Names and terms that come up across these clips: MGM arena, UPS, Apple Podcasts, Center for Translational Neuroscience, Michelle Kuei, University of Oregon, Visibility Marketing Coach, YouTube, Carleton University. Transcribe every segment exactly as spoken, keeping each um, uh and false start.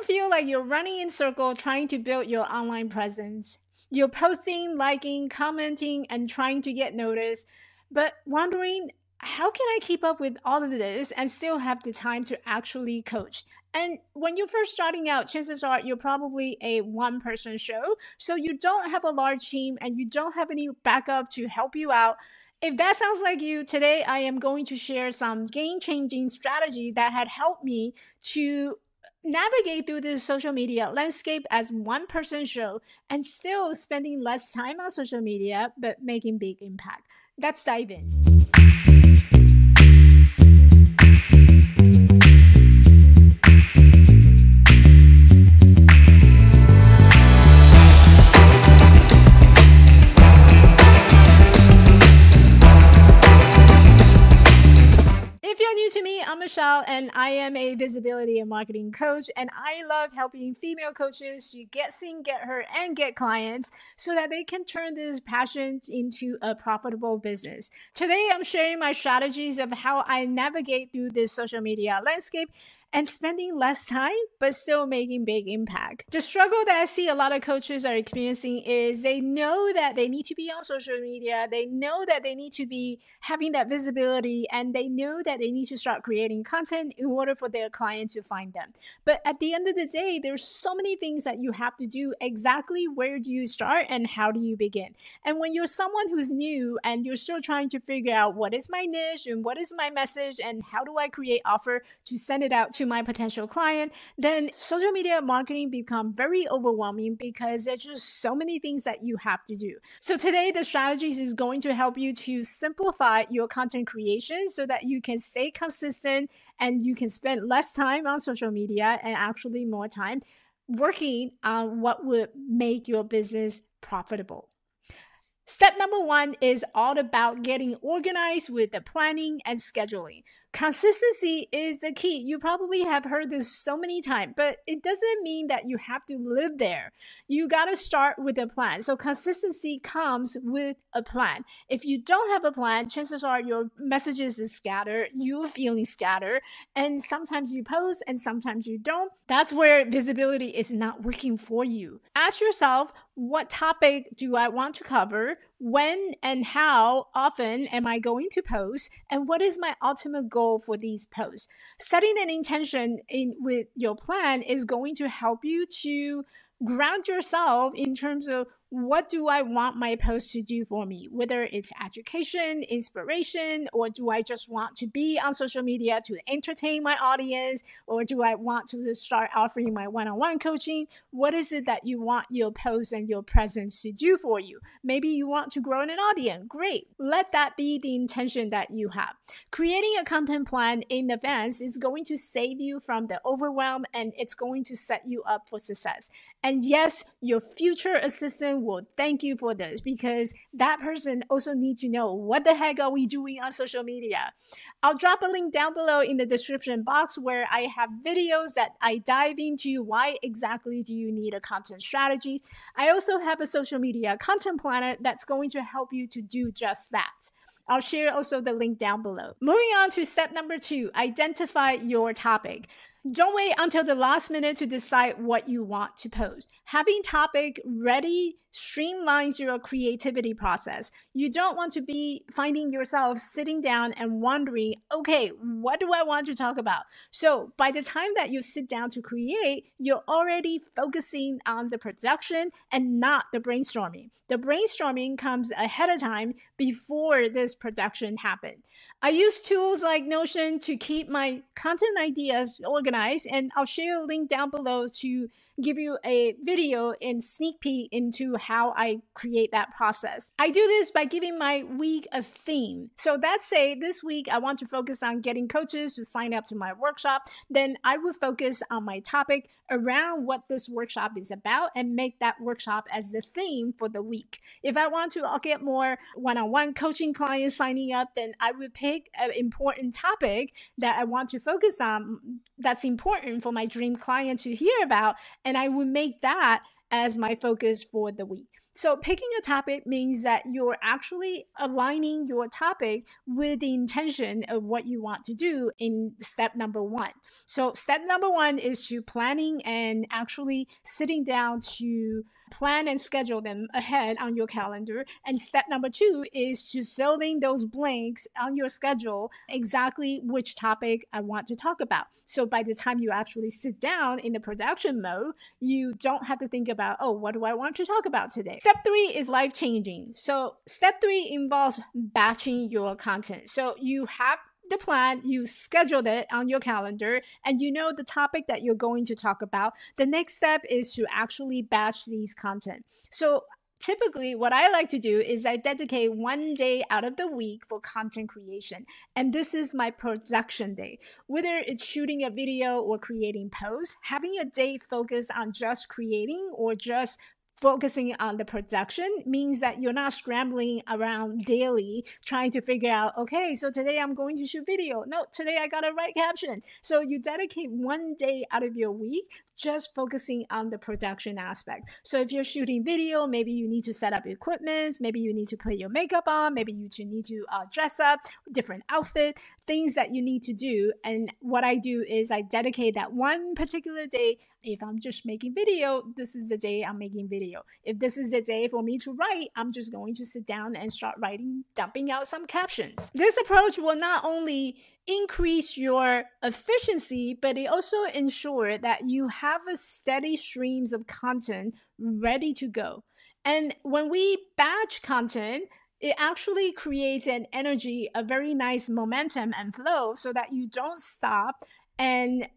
Don't feel like you're running in circles trying to build your online presence. You're posting, liking, commenting, and trying to get noticed, but wondering, how can I keep up with all of this and still have the time to actually coach? And when you're first starting out, chances are you're probably a one-person show, so you don't have a large team and you don't have any backup to help you out. If that sounds like you, today I am going to share some game-changing strategy that had helped me to navigate through this social media landscape as one-person show and still spending less time on social media but making big impact. Let's dive in. Michelle, and I am a visibility and marketing coach, and I love helping female coaches to get seen, get heard, and get clients so that they can turn this passion into a profitable business. Today, I'm sharing my strategies of how I navigate through this social media landscape and spending less time, but still making big impact. The struggle that I see a lot of coaches are experiencing is they know that they need to be on social media, they know that they need to be having that visibility, and they know that they need to start creating content in order for their clients to find them. But at the end of the day, there's so many things that you have to do. Exactly, where do you start and how do you begin? And when you're someone who's new and you're still trying to figure out what is my niche and what is my message and how do I create offer to send it out to to my potential client, then social media marketing become very overwhelming because there's just so many things that you have to do. So today, the strategies is going to help you to simplify your content creation so that you can stay consistent and you can spend less time on social media and actually more time working on what would make your business profitable. Step number one is all about getting organized with the planning and scheduling. Consistency is the key. You probably have heard this so many times, but it doesn't mean that you have to live there. You got to start with a plan. So consistency comes with a plan. If you don't have a plan, chances are your messages is scattered, you're feeling scattered, and sometimes you post and sometimes you don't. That's where visibility is not working for you. Ask yourself, what topic do I want to cover? When and how often am I going to post? And what is my ultimate goal for these posts? Setting an intention in with your plan is going to help you to ground yourself in terms of what do I want my post to do for me, whether it's education, inspiration, or do I just want to be on social media to entertain my audience, or do I want to start offering my one-on-one coaching? What is it that you want your post and your presence to do for you? Maybe you want to grow an audience. Great. Let that be the intention that you have. Creating a content plan in advance is going to save you from the overwhelm, and it's going to set you up for success. And yes, your future assistant will Well, thank you for this, because that person also needs to know what the heck are we doing on social media. I'll drop a link down below in the description box where I have videos that I dive into why exactly do you need a content strategy. I also have a social media content planner that's going to help you to do just that. I'll share also the link down below. Moving on to step number two, identify your topic. Don't wait until the last minute to decide what you want to post. Having topic ready streamlines your creativity process. You don't want to be finding yourself sitting down and wondering, okay, what do I want to talk about? So by the time that you sit down to create, you're already focusing on the production and not the brainstorming. The brainstorming comes ahead of time before this production happens. I use tools like Notion to keep my content ideas organized, and I'll share a link down below to give you a video and sneak peek into how I create that process. I do this by giving my week a theme. So let's say this week I want to focus on getting coaches to sign up to my workshop. Then I would focus on my topic around what this workshop is about and make that workshop as the theme for the week. If I want to I'll get more one-on-one coaching clients signing up, then I would pick an important topic that I want to focus on that's important for my dream client to hear about, and I would make that as my focus for the week. So picking a topic means that you're actually aligning your topic with the intention of what you want to do in step number one. So step number one is to planning and actually sitting down to plan and schedule them ahead on your calendar. And step number two is to fill in those blanks on your schedule, exactly which topic I want to talk about. So by the time you actually sit down in the production mode, you don't have to think about, oh, what do I want to talk about today? Step three is life-changing. So step three involves batching your content. So you have the plan, you scheduled it on your calendar, and you know the topic that you're going to talk about. The next step is to actually batch these content. So typically, what I like to do is I dedicate one day out of the week for content creation. And this is my production day. Whether it's shooting a video or creating posts, having a day focused on just creating or just focusing on the production means that you're not scrambling around daily trying to figure out, okay, so today I'm going to shoot video. No, today I gotta write caption. So you dedicate one day out of your week just focusing on the production aspect. So if you're shooting video, maybe you need to set up equipment, maybe you need to put your makeup on, maybe you need to uh, dress up, different outfit, things that you need to do. And what I do is I dedicate that one particular day. If I'm just making video, this is the day I'm making video. If this is the day for me to write, I'm just going to sit down and start writing, dumping out some captions. This approach will not only increase your efficiency, but it also ensures that you have a steady streams of content ready to go. And when we batch content, it actually creates an energy, a very nice momentum and flow so that you don't stop and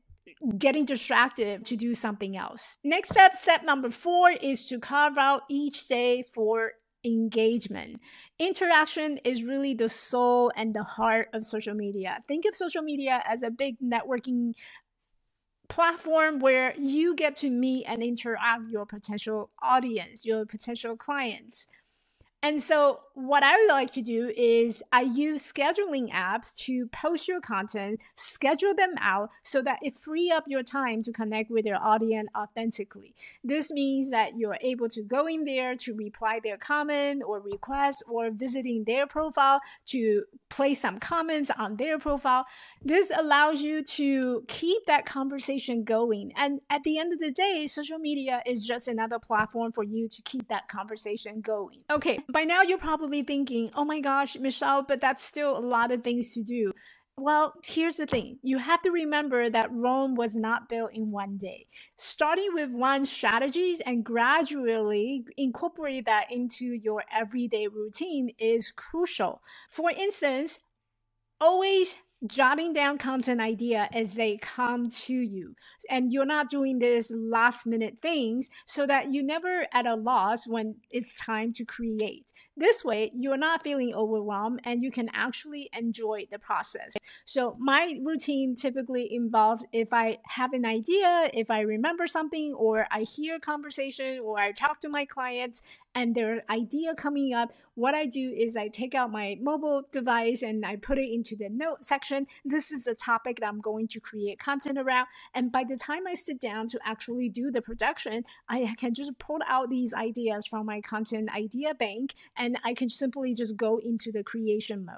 getting distracted to do something else. Next step, step number four, is to carve out each day for engagement. Interaction is really the soul and the heart of social media. Think of social media as a big networking platform where you get to meet and interact with your potential audience, your potential clients. And so what I would like to do is I use scheduling apps to post your content, schedule them out so that it free up your time to connect with your audience authentically. This means that you're able to go in there to reply their comment or request, or visiting their profile to place some comments on their profile. This allows you to keep that conversation going. And at the end of the day, social media is just another platform for you to keep that conversation going. Okay. By now, you're probably thinking, oh my gosh, Michelle, but that's still a lot of things to do. Well, here's the thing. You have to remember that Rome was not built in one day. Starting with one strategies and gradually incorporate that into your everyday routine is crucial. For instance, always jotting down content idea as they come to you, and you're not doing this last minute things so that you never at a loss when it's time to create. This way, you're not feeling overwhelmed and you can actually enjoy the process. So my routine typically involves, if I have an idea, if I remember something, or I hear a conversation, or I talk to my clients and their idea coming up, what I do is I take out my mobile device and I put it into the note section. This is the topic that I'm going to create content around. And by the time I sit down to actually do the production, I can just pull out these ideas from my content idea bank, and I can simply just go into the creation mode.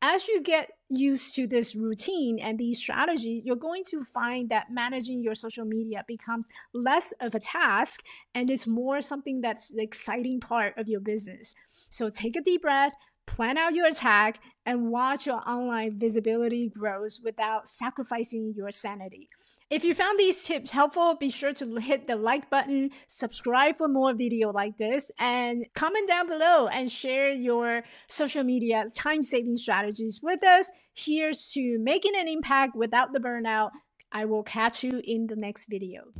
As you get used to this routine and these strategies, you're going to find that managing your social media becomes less of a task and it's more something that's the exciting part of your business. So take a deep breath, plan out your attack, and watch your online visibility grows without sacrificing your sanity. If you found these tips helpful, be sure to hit the like button, subscribe for more video like this, and comment down below and share your social media time-saving strategies with us. Here's to making an impact without the burnout. I will catch you in the next video.